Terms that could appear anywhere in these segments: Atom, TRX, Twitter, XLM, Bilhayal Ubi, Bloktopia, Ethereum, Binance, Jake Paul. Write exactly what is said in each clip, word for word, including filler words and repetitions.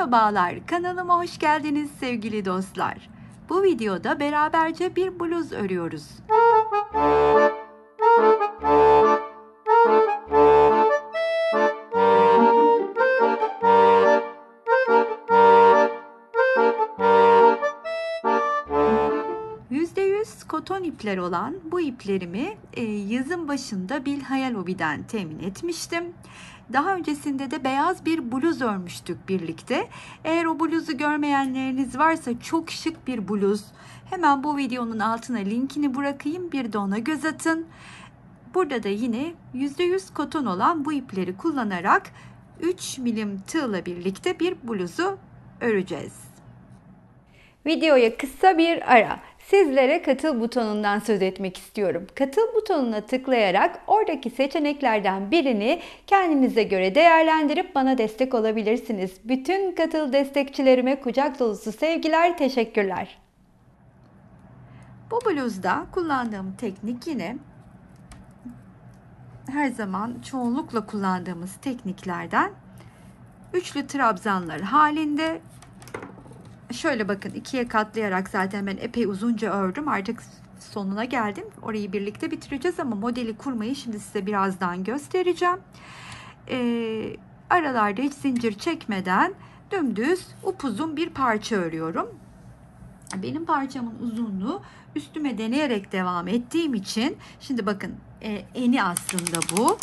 Merhabalar, kanalıma hoş geldiniz sevgili dostlar. Bu videoda beraberce bir bluz örüyoruz. yüzde yüz koton ipler olan bu iplerimi yazın başında Bilhayal Ubi'den temin etmiştim. Daha öncesinde de beyaz bir bluz örmüştük birlikte. Eğer o bluzu görmeyenleriniz varsa çok şık bir bluz. Hemen bu videonun altına linkini bırakayım, bir de ona göz atın. Burada da yine yüzde yüz koton olan bu ipleri kullanarak üç milim tığla birlikte bir bluzu öreceğiz. Videoya kısa bir ara. Sizlere katıl butonundan söz etmek istiyorum. Katıl butonuna tıklayarak oradaki seçeneklerden birini kendinize göre değerlendirip bana destek olabilirsiniz. Bütün katıl destekçilerime kucak dolusu sevgiler, teşekkürler. Bu bluzda kullandığım teknik yine her zaman çoğunlukla kullandığımız tekniklerden üçlü trabzanlar halinde. Şöyle bakın, ikiye katlayarak zaten ben epey uzunca ördüm. Artık sonuna geldim. Orayı birlikte bitireceğiz ama modeli kurmayı şimdi size birazdan göstereceğim. Ee, aralarda hiç zincir çekmeden dümdüz upuzun bir parça örüyorum. Benim parçamın uzunluğu üstüme deneyerek devam ettiğim için şimdi bakın e, eni aslında bu.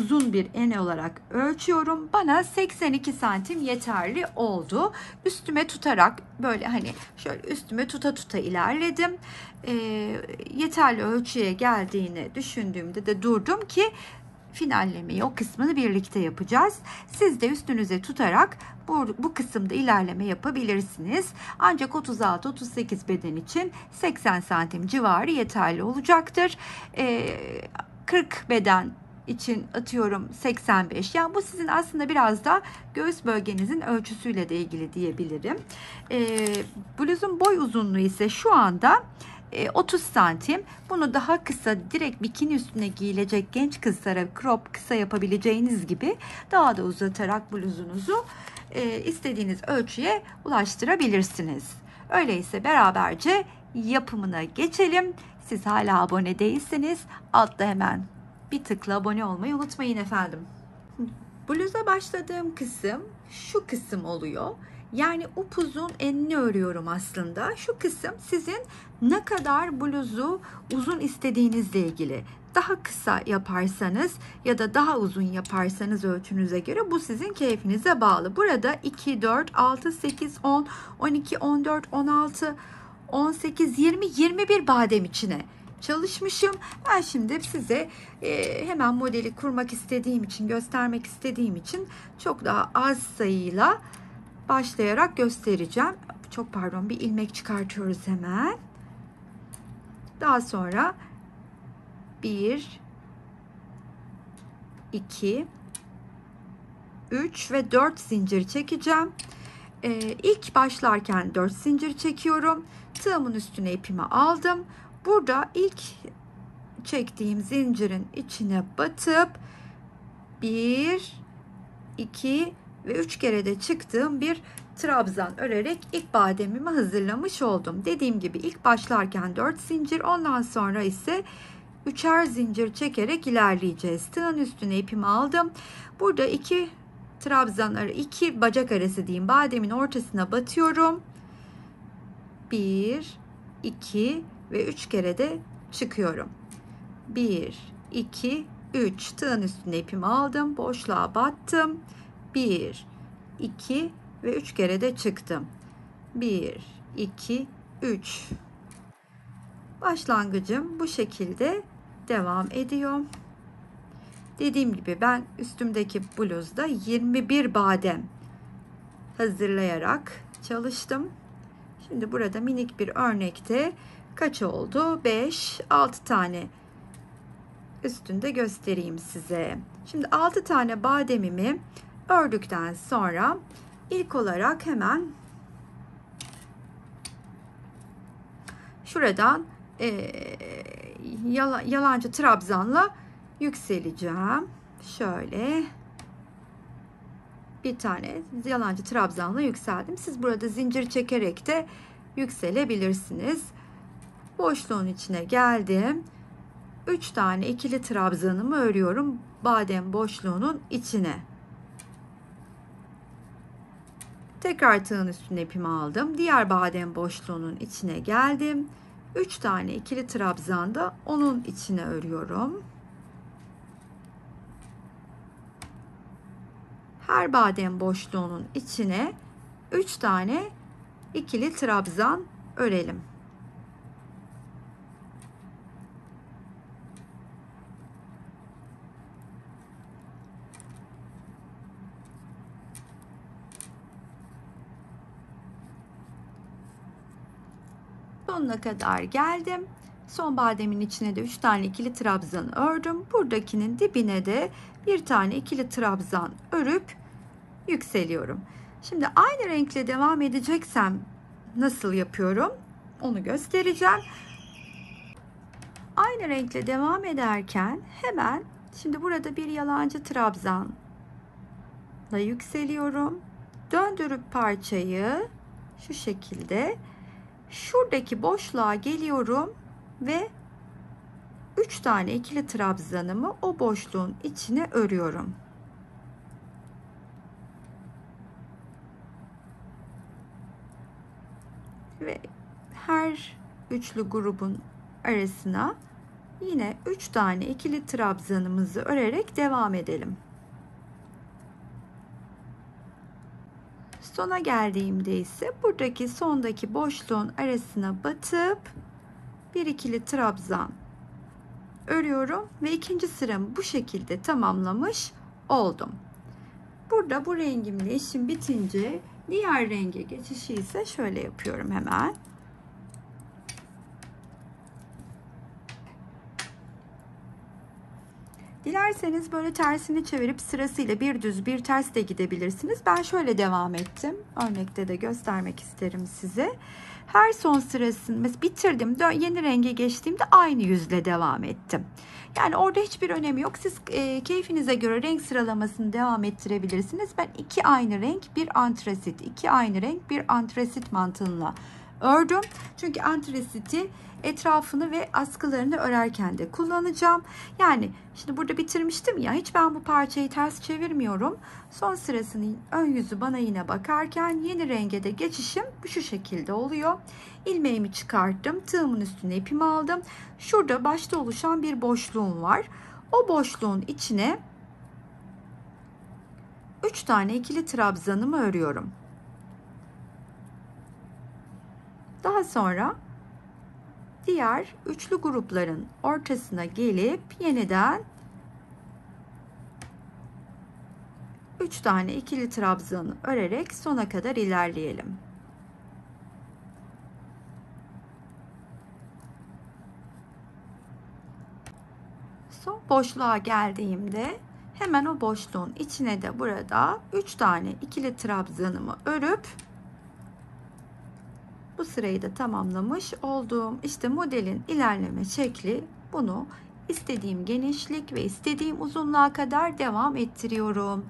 Uzun bir ene olarak ölçüyorum. Bana seksen iki santim yeterli oldu. Üstüme tutarak böyle hani şöyle üstüme tuta tuta ilerledim. E, yeterli ölçüye geldiğini düşündüğümde de durdum ki finallemeyi, o kısmını birlikte yapacağız. Siz de üstünüze tutarak bu, bu kısımda ilerleme yapabilirsiniz. Ancak otuz altı otuz sekiz beden için seksen santim civarı yeterli olacaktır. E, kırk beden için atıyorum seksen beş. Yani bu sizin aslında biraz da göğüs bölgenizin ölçüsüyle de ilgili diyebilirim. E, bluzun boy uzunluğu ise şu anda e, otuz santim. Bunu daha kısa, direkt bikini üstüne giyilecek genç kızlara crop kısa yapabileceğiniz gibi daha da uzatarak bluzunuzu e, istediğiniz ölçüye ulaştırabilirsiniz. Öyleyse beraberce yapımına geçelim. Siz hala abone değilseniz altta hemen bir tıkla abone olmayı unutmayın efendim. Bluza başladığım kısım şu kısım oluyor. Yani upuzun enini örüyorum aslında. Şu kısım sizin ne kadar bluzu uzun istediğinizle ilgili. Daha kısa yaparsanız ya da daha uzun yaparsanız ölçünüze göre bu sizin keyfinize bağlı. Burada iki, dört, altı, sekiz, on, on iki, on dört, on altı, on sekiz, yirmi, yirmi bir badem içine çalışmışım. Ben şimdi size e, hemen modeli kurmak istediğim için, göstermek istediğim için çok daha az sayıyla başlayarak göstereceğim. Çok pardon, bir ilmek çıkartıyoruz hemen. Daha sonra bir, iki, üç ve dört zincir çekeceğim. E, ilk başlarken dört zincir çekiyorum. Tığımın üstüne ipimi aldım. Burada ilk çektiğim zincirin içine batıp bir, iki ve üç kere de çıktığım bir trabzan örerek ilk bademimi hazırlamış oldum. Dediğim gibi ilk başlarken dört zincir, ondan sonra ise üçer zincir çekerek ilerleyeceğiz. Tığın üstüne ipimi aldım. Burada iki trabzan arası, iki bacak arası diyeyim, bademin ortasına batıyorum. bir, iki ve üç kere de çıkıyorum. bir, iki, üç. Tığın üstüne ipimi aldım. Boşluğa battım. bir, iki ve üç kere de çıktım. bir, iki, üç. Başlangıcım bu şekilde devam ediyor. Dediğim gibi ben üstümdeki bluzda yirmi bir badem hazırlayarak çalıştım. Şimdi burada minik bir örnekte kaç oldu? beş, altı tane üstünde göstereyim size. Şimdi altı tane bademimi ördükten sonra ilk olarak hemen şuradan e, yalancı trabzanla yükseleceğim. Şöyle bir tane yalancı trabzanla yükseldim. Siz burada zincir çekerek de yükselebilirsiniz. Boşluğun içine geldim. üç tane ikili trabzanımı örüyorum badem boşluğunun içine. Tekrar tığın üstüne ipimi aldım. Diğer badem boşluğunun içine geldim. üç tane ikili trabzan da onun içine örüyorum. Her badem boşluğunun içine üç tane ikili trabzan örelim. Sonuna kadar geldim. Son bademin içine de üç tane ikili trabzan ördüm. Buradakinin dibine de bir tane ikili trabzan örüp yükseliyorum. Şimdi aynı renkle devam edeceksem nasıl yapıyorum onu göstereceğim. Aynı renkle devam ederken hemen şimdi burada bir yalancı trabzanla yükseliyorum. Döndürüp parçayı şu şekilde şuradaki boşluğa geliyorum ve üç tane ikili trabzanımı o boşluğun içine örüyorum. Ve her üçlü grubun arasına yine üç tane ikili trabzanımızı örerek devam edelim. Sona geldiğimde ise buradaki sondaki boşluğun arasına batıp bir ikili trabzan örüyorum ve ikinci sıramı bu şekilde tamamlamış oldum. Burada bu rengimle işim bitince diğer renge geçişi ise şöyle yapıyorum hemen. Dilerseniz böyle tersini çevirip sırasıyla bir düz bir ters de gidebilirsiniz. Ben şöyle devam ettim. Örnekte de göstermek isterim size. Her son sırasını bitirdim. Yeni renge geçtiğimde aynı yüzle devam ettim. Yani orada hiçbir önemi yok. Siz keyfinize göre renk sıralamasını devam ettirebilirsiniz. Ben iki aynı renk bir antrasit, iki aynı renk bir antrasit mantığıyla ördüm. Çünkü antrasiti etrafını ve askılarını örerken de kullanacağım. Yani şimdi burada bitirmiştim ya, hiç ben bu parçayı ters çevirmiyorum. Son sırasının ön yüzü bana yine bakarken yeni renge de geçişim şu şekilde oluyor. İlmeğimi çıkarttım. Tığımın üstüne ipimi aldım. Şurada başta oluşan bir boşluğum var. O boşluğun içine üç tane ikili trabzanımı örüyorum. Daha sonra diğer üçlü grupların ortasına gelip yeniden üç tane ikili trabzanı örerek sona kadar ilerleyelim. Son boşluğa geldiğimde hemen o boşluğun içine de burada üç tane ikili trabzanımı örüp bu sırayı da tamamlamış olduğum işte modelin ilerleme şekli. Bunu istediğim genişlik ve istediğim uzunluğa kadar devam ettiriyorum.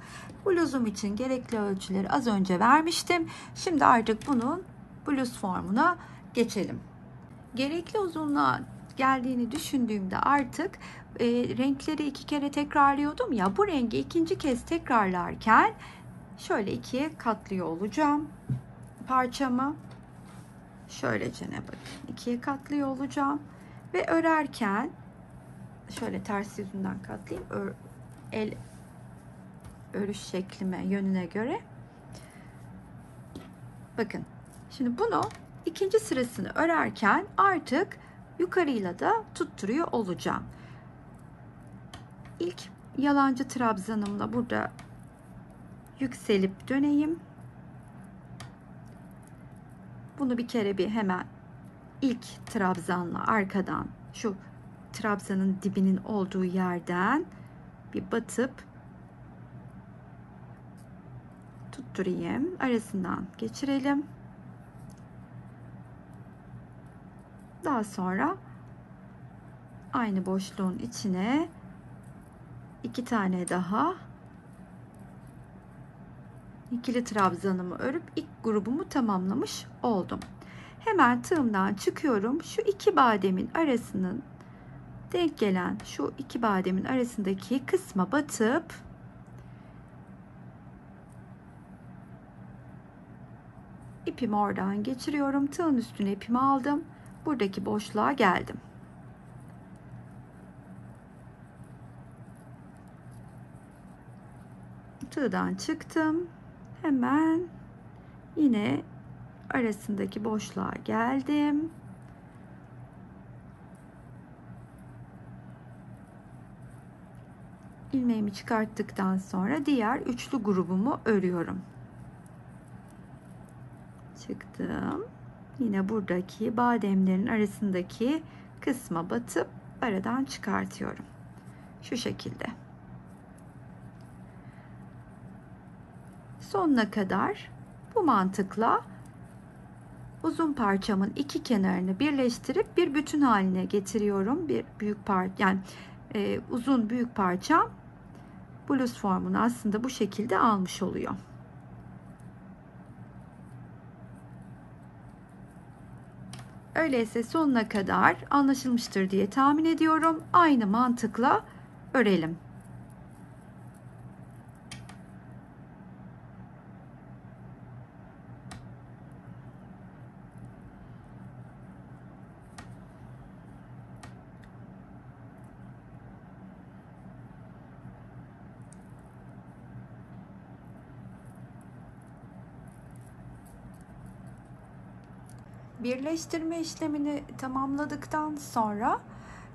Bluzum için gerekli ölçüleri az önce vermiştim. Şimdi artık bunun bluz formuna geçelim. Gerekli uzunluğa geldiğini düşündüğümde artık e, renkleri iki kere tekrarlıyordum ya, bu rengi ikinci kez tekrarlarken şöyle ikiye katlıyor olacağım parçamı. Şöylece ne bakın ikiye katlıyor olacağım ve örerken şöyle ters yüzünden katlayayım. Ör, el örüş şeklime, yönüne göre. Bakın şimdi bunu ikinci sırasını örerken artık yukarıyla da tutturuyor olacağım. İlk yalancı trabzanımla burada yükselip döneyim. Bunu bir kere bir hemen ilk trabzanla arkadan şu trabzanın dibinin olduğu yerden bir batıp tutturayım. Arasından geçirelim. Daha sonra aynı boşluğun içine iki tane daha ikili trabzanımı örüp ilk grubumu tamamlamış oldum. Hemen tığımdan çıkıyorum. Şu iki bademin arasının denk gelen şu iki bademin arasındaki kısma batıp ipimi oradan geçiriyorum. Tığın üstüne ipimi aldım. Buradaki boşluğa geldim. Tığdan çıktım. Hemen yine arasındaki boşluğa geldim. İlmeğimi çıkarttıktan sonra diğer üçlü grubumu örüyorum. Çıktım. Yine buradaki bademlerin arasındaki kısma batıp aradan çıkartıyorum. Şu şekilde. Sonuna kadar bu mantıkla uzun parçamın iki kenarını birleştirip bir bütün haline getiriyorum. Bir büyük parça, yani e, uzun büyük parçam bluz formunu aslında bu şekilde almış oluyor. Öyleyse sonuna kadar anlaşılmıştır diye tahmin ediyorum. Aynı mantıkla örelim. Birleştirme işlemini tamamladıktan sonra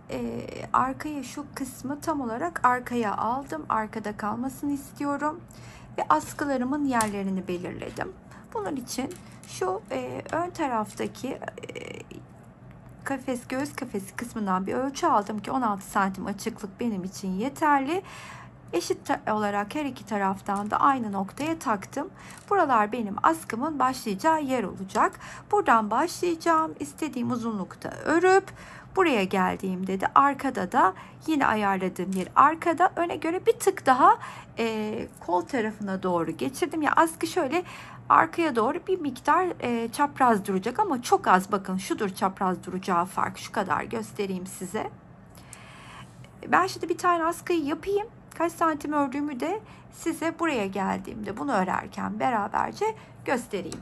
e, arkaya şu kısmı tam olarak arkaya aldım. Arkada kalmasını istiyorum ve askılarımın yerlerini belirledim. Bunun için şu e, ön taraftaki e, kafes, göğüs kafesi kısmından bir ölçü aldım ki on altı santim açıklık benim için yeterli. Eşit olarak her iki taraftan da aynı noktaya taktım. Buralar benim askımın başlayacağı yer olacak. Buradan başlayacağım. İstediğim uzunlukta örüp buraya geldiğimde de arkada da yine ayarladığım yer arkada. Öne göre bir tık daha e, kol tarafına doğru geçirdim. Ya yani askı şöyle arkaya doğru bir miktar e, çapraz duracak ama çok az. Bakın şudur çapraz duracağı fark. Şu kadar göstereyim size. Ben şimdi bir tane askıyı yapayım. Kaç santim ördüğümü de size buraya geldiğimde bunu örerken beraberce göstereyim.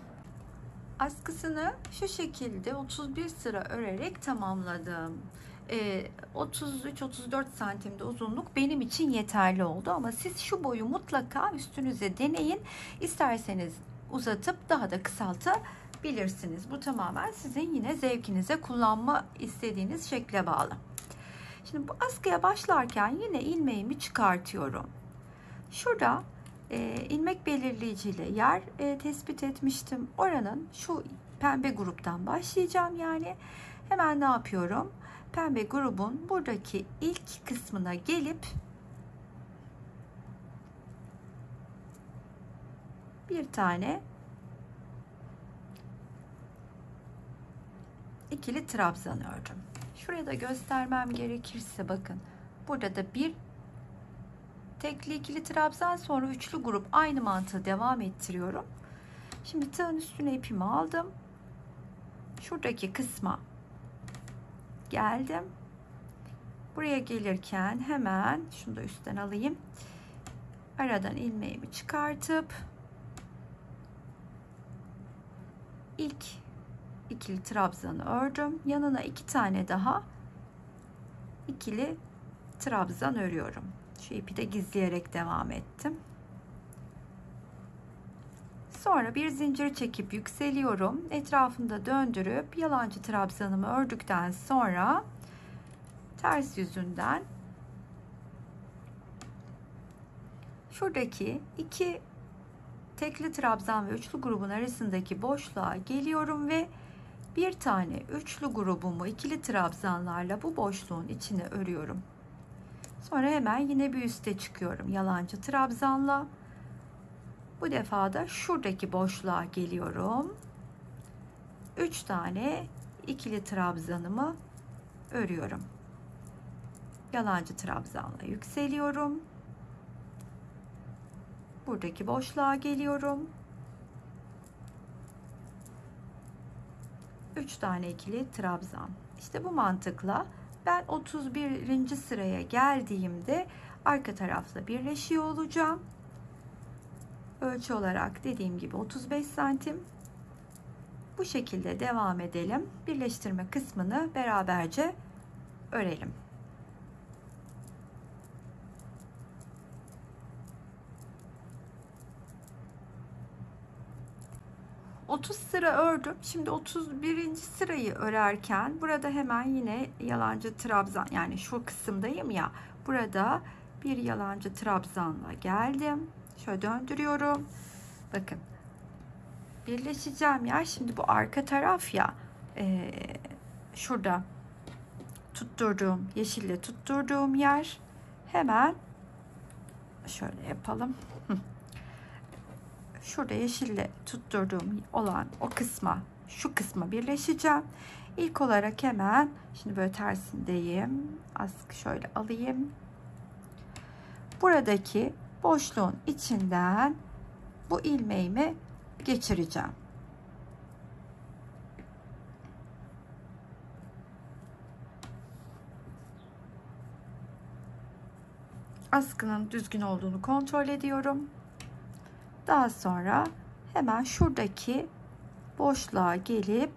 Askısını şu şekilde otuz bir sıra örerek tamamladım. Ee, otuz üç otuz dört santimde uzunluk benim için yeterli oldu ama siz şu boyu mutlaka üstünüze deneyin. İsterseniz uzatıp daha da kısaltabilirsiniz. Bu tamamen sizin yine zevkinize, kullanma istediğiniz şekle bağlı. Şimdi bu askıya başlarken yine ilmeğimi çıkartıyorum. Şurada e, ilmek belirleyiciyle yer e, tespit etmiştim. Oranın şu pembe gruptan başlayacağım yani. Hemen ne yapıyorum? Pembe grubun buradaki ilk kısmına gelip bir tane ikili trabzan ördüm. Şuraya da göstermem gerekirse bakın. Burada da bir tekli ikili trabzan sonra üçlü grup aynı mantığı devam ettiriyorum. Şimdi tığın üstüne ipimi aldım. Şuradaki kısma geldim. Buraya gelirken hemen şunu da üstten alayım. Aradan ilmeğimi çıkartıp ilk ikili trabzanı ördüm. Yanına iki tane daha ikili trabzan örüyorum. Şu ipi de gizleyerek devam ettim. Sonra bir zincir çekip yükseliyorum. Etrafında döndürüp yalancı trabzanımı ördükten sonra ters yüzünden şuradaki iki tekli trabzan ve üçlü grubun arasındaki boşluğa geliyorum ve bir tane üçlü grubumu ikili trabzanlarla bu boşluğun içine örüyorum. Sonra hemen yine bir üste çıkıyorum. Yalancı trabzanla. Bu defa da şuradaki boşluğa geliyorum. üç tane ikili trabzanımı örüyorum. Yalancı trabzanla yükseliyorum. buradaki boşluğa geliyorum. üç tane ikili trabzan. İşte bu mantıkla ben otuz birinci sıraya geldiğimde arka tarafla birleşiyor olacağım. Ölçü olarak dediğim gibi otuz beş santim. Bu şekilde devam edelim. Birleştirme kısmını beraberce örelim. otuz sıra ördüm. Şimdi otuz birinci sırayı örerken burada hemen yine yalancı trabzan, yani şu kısımdayım ya, burada bir yalancı trabzanla geldim. Şöyle döndürüyorum. Bakın. Birleşeceğim ya. Şimdi bu arka taraf ya, e, şurada tutturduğum, yeşille tutturduğum yer. Hemen şöyle yapalım. Şurada yeşille tutturduğum olan o kısma, şu kısma birleşeceğim. İlk olarak hemen, şimdi böyle tersindeyim. Askı şöyle alayım. Buradaki boşluğun içinden bu ilmeğimi geçireceğim. Askının düzgün olduğunu kontrol ediyorum. Daha sonra hemen şuradaki boşluğa gelip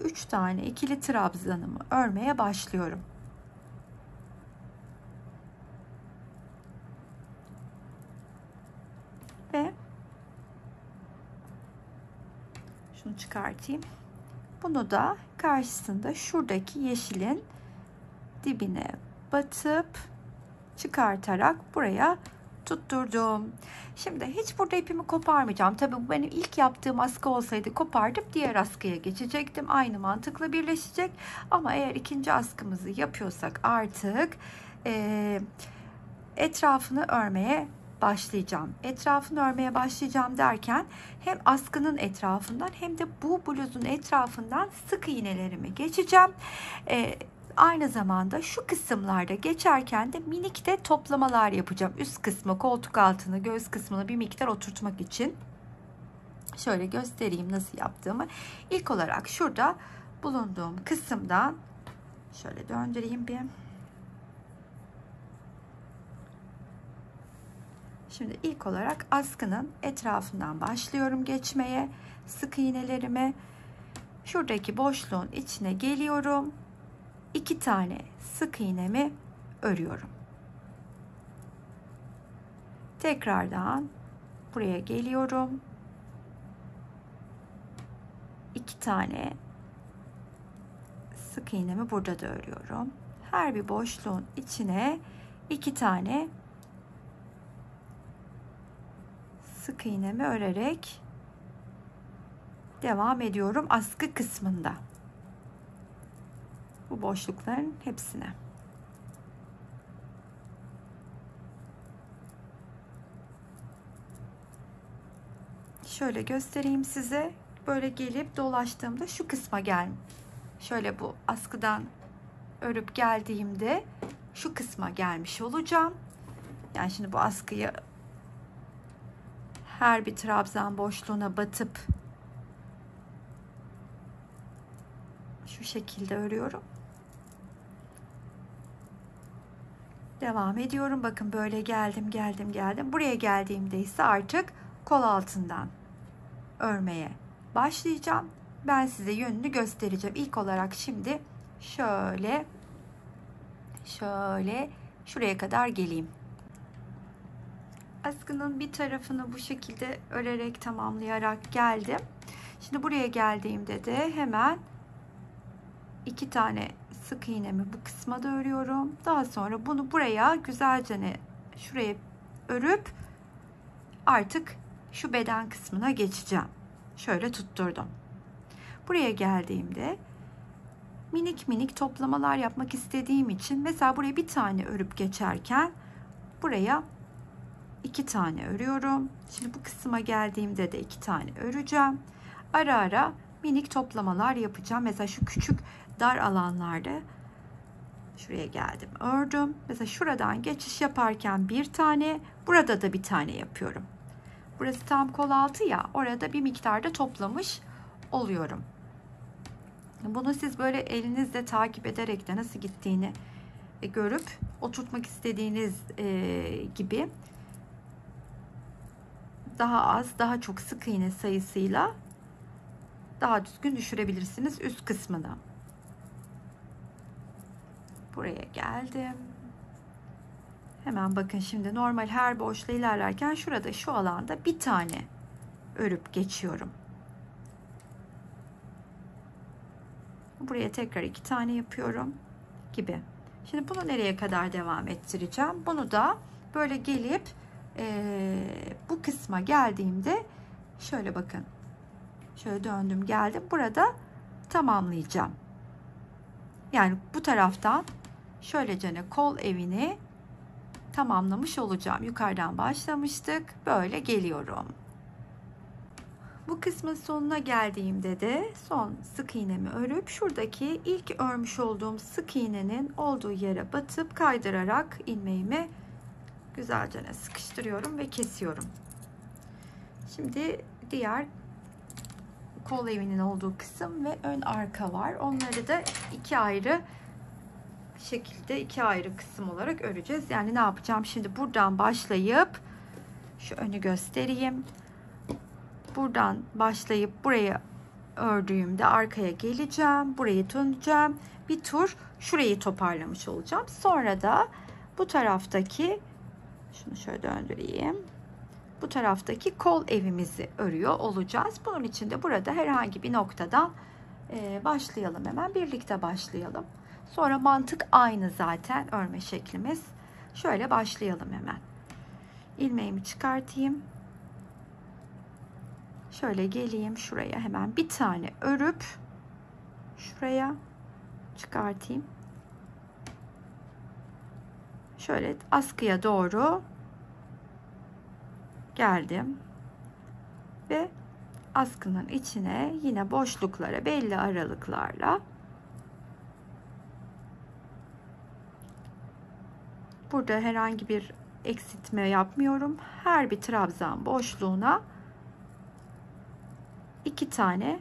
üç tane ikili trabzanımı örmeye başlıyorum. Ve şunu çıkartayım. Bunu da karşısında şuradaki yeşilin dibine batıp çıkartarak buraya tutturdum. Şimdi hiç burada ipimi koparmayacağım. Tabii bu benim ilk yaptığım askı olsaydı kopartıp diğer askıya geçecektim. Aynı mantıkla birleşecek. Ama eğer ikinci askımızı yapıyorsak artık e, etrafını örmeye başlayacağım. Etrafını örmeye başlayacağım derken hem askının etrafından hem de bu bluzun etrafından sık iğnelerimi geçeceğim. E, Aynı zamanda şu kısımlarda geçerken de minik de toplamalar yapacağım. Üst kısmı, koltuk altını, göğüs kısmını bir miktar oturtmak için. Şöyle göstereyim nasıl yaptığımı. İlk olarak şurada bulunduğum kısımdan şöyle döndüreyim bir. Şimdi ilk olarak askının etrafından başlıyorum geçmeye. Sık iğnelerimi şuradaki boşluğun içine geliyorum. iki tane sık iğnemi örüyorum. Tekrardan buraya geliyorum. iki tane sık iğnemi burada da örüyorum. Her bir boşluğun içine iki tane sık iğnemi örerek devam ediyorum askı kısmında. Bu boşlukların hepsine. Şöyle göstereyim size. Böyle gelip dolaştığımda şu kısma gel. Şöyle bu askıdan örüp geldiğimde şu kısma gelmiş olacağım. Yani şimdi bu askıyı her bir trabzan boşluğuna batıp şu şekilde örüyorum. Devam ediyorum. Bakın böyle geldim geldim geldim. Buraya geldiğimde ise artık kol altından örmeye başlayacağım. Ben size yönünü göstereceğim. İlk olarak şimdi şöyle şöyle şuraya kadar geleyim. Askının bir tarafını bu şekilde örerek tamamlayarak geldim. Şimdi buraya geldiğimde de hemen iki tane sık iğnemi bu kısma da örüyorum. Daha sonra bunu buraya güzelce ne şuraya örüp artık şu beden kısmına geçeceğim. Şöyle tutturdum. Buraya geldiğimde minik minik toplamalar yapmak istediğim için mesela buraya bir tane örüp geçerken buraya iki tane örüyorum. Şimdi bu kısma geldiğimde de iki tane öreceğim. Ara ara minik toplamalar yapacağım. Mesela şu küçük dar alanlarda Şuraya geldim, ördüm. Mesela şuradan geçiş yaparken bir tane, burada da bir tane yapıyorum. Burası tam kol altı ya, orada bir miktarda toplamış oluyorum. Bunu siz böyle elinizle takip ederek de nasıl gittiğini görüp oturtmak istediğiniz gibi daha az, daha çok sık iğne sayısıyla daha düzgün düşürebilirsiniz üst kısmını. Buraya geldim. Hemen bakın, şimdi normal her boşluğa ilerlerken şurada, şu alanda bir tane örüp geçiyorum. Buraya tekrar iki tane yapıyorum gibi. Şimdi bunu nereye kadar devam ettireceğim? Bunu da böyle gelip e, bu kısma geldiğimde şöyle bakın. Şöyle döndüm, geldim. Burada tamamlayacağım. Yani bu taraftan şöylece kol evini tamamlamış olacağım. Yukarıdan başlamıştık. Böyle geliyorum. Bu kısmın sonuna geldiğimde de son sık iğnemi örüp şuradaki ilk örmüş olduğum sık iğnenin olduğu yere batıp kaydırarak ilmeğimi güzelce sıkıştırıyorum ve kesiyorum. Şimdi diğer kol evinin olduğu kısım ve ön arka var. Onları da iki ayrı şekilde, iki ayrı kısım olarak öreceğiz. Yani ne yapacağım? Şimdi buradan başlayıp şu önü göstereyim. Buradan başlayıp buraya ördüğümde arkaya geleceğim. Burayı döneceğim. Bir tur şurayı toparlamış olacağım. Sonra da bu taraftaki, şunu şöyle döndüreyim. Bu taraftaki kol evimizi örüyor olacağız. Bunun için de burada herhangi bir noktadan başlayalım. Hemen birlikte başlayalım. Sonra mantık aynı zaten örme şeklimiz. Şöyle başlayalım hemen. İlmeğimi çıkartayım. Şöyle geleyim şuraya, hemen bir tane örüp şuraya çıkartayım. Şöyle askıya doğru geldim ve askının içine yine boşluklara belli aralıklarla burada herhangi bir eksiltme yapmıyorum. Her bir trabzan boşluğuna iki tane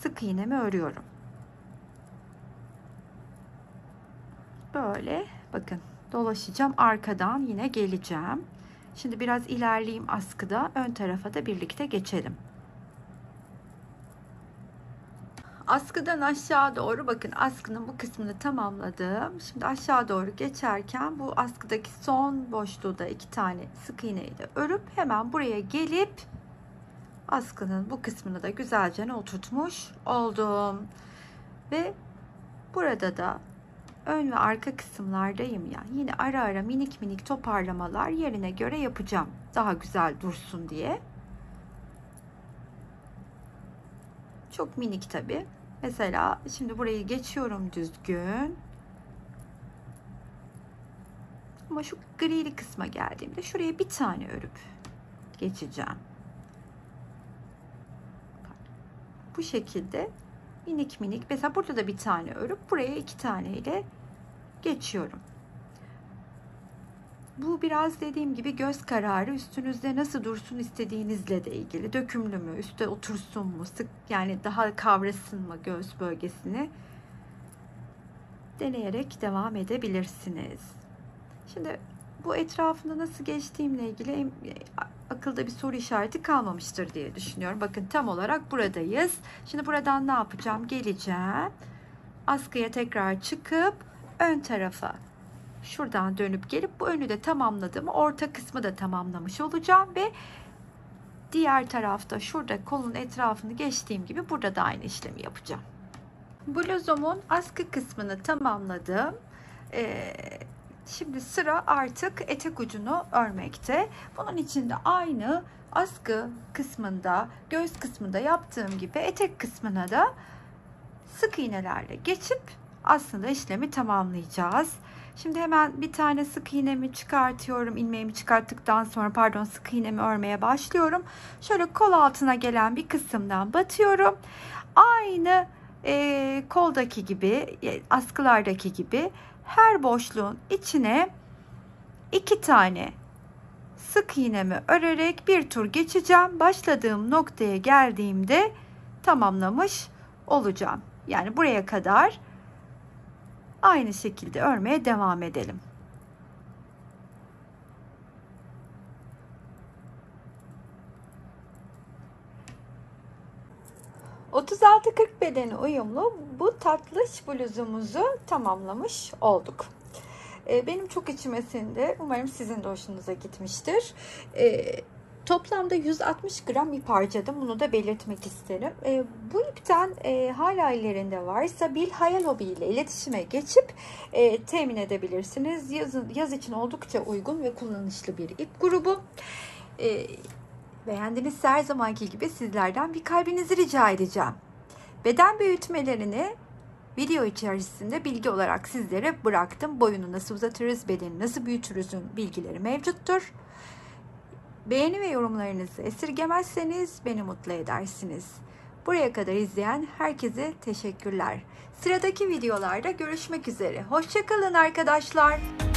sık iğnemi örüyorum. Böyle bakın dolaşacağım, arkadan yine geleceğim. Şimdi biraz ilerleyeyim askıda, ön tarafa da birlikte geçelim. Askıdan aşağı doğru, bakın askının bu kısmını tamamladım. Şimdi aşağı doğru geçerken bu askıdaki son boşluğu da iki tane sık iğneyi de örüp hemen buraya gelip askının bu kısmını da güzelce oturtmuş oldum. Ve burada da ön ve arka kısımlardayım ya. Yine ara ara minik minik toparlamalar yerine göre yapacağım. Daha güzel dursun diye. Çok minik tabi. Mesela şimdi burayı geçiyorum düzgün. Ama şu grili kısma geldiğimde şuraya bir tane örüp geçeceğim. Bu şekilde minik minik, mesela burada da bir tane örüp buraya iki tane ile geçiyorum. Bu biraz dediğim gibi göz kararı, üstünüzde nasıl dursun istediğinizle de ilgili. Dökümlü mü, üstte otursun mu, sık yani daha kavrasın mı göğüs bölgesini deneyerek devam edebilirsiniz. Şimdi bu etrafında nasıl geçtiğimle ilgili akılda bir soru işareti kalmamıştır diye düşünüyorum. Bakın tam olarak buradayız. Şimdi buradan ne yapacağım? Geleceğim. Askıya tekrar çıkıp ön tarafa şuradan dönüp gelip bu önü de tamamladım. Orta kısmı da tamamlamış olacağım ve diğer tarafta şurada kolun etrafını geçtiğim gibi burada da aynı işlemi yapacağım. Bluzumun askı kısmını tamamladım. Ee, Şimdi sıra artık etek ucunu örmekte. Bunun için de aynı askı kısmında, göğüs kısmında yaptığım gibi etek kısmına da sık iğnelerle geçip aslında işlemi tamamlayacağız. Şimdi hemen bir tane sık iğnemi çıkartıyorum. İlmeğimi çıkarttıktan sonra pardon sık iğnemi örmeye başlıyorum. Şöyle kol altına gelen bir kısımdan batıyorum. Aynı e, koldaki gibi, askılardaki gibi her boşluğun içine iki tane sık iğnemi örerek bir tur geçeceğim. Başladığım noktaya geldiğimde tamamlamış olacağım. Yani buraya kadar aynı şekilde örmeye devam edelim. otuz altı kırk bedeni uyumlu bu tatlış bluzumuzu tamamlamış olduk. Benim çok içime sindi. Umarım sizin de hoşunuza gitmiştir. Toplamda yüz altmış gram ip harcadım. Bunu da belirtmek isterim. E, bu ipten e, hala ellerinde varsa Bilhayal Ubi ile iletişime geçip e, temin edebilirsiniz. Yazın, yaz için oldukça uygun ve kullanışlı bir ip grubu. E, beğendinizse her zamanki gibi sizlerden bir kalbinizi rica edeceğim. Beden büyütmelerini video içerisinde bilgi olarak sizlere bıraktım. Boyunu nasıl uzatırız, bedeni nasıl büyütürüzün bilgileri mevcuttur. Beğeni ve yorumlarınızı esirgemezseniz beni mutlu edersiniz. Buraya kadar izleyen herkese teşekkürler. Sıradaki videolarda görüşmek üzere. Hoşça kalın arkadaşlar.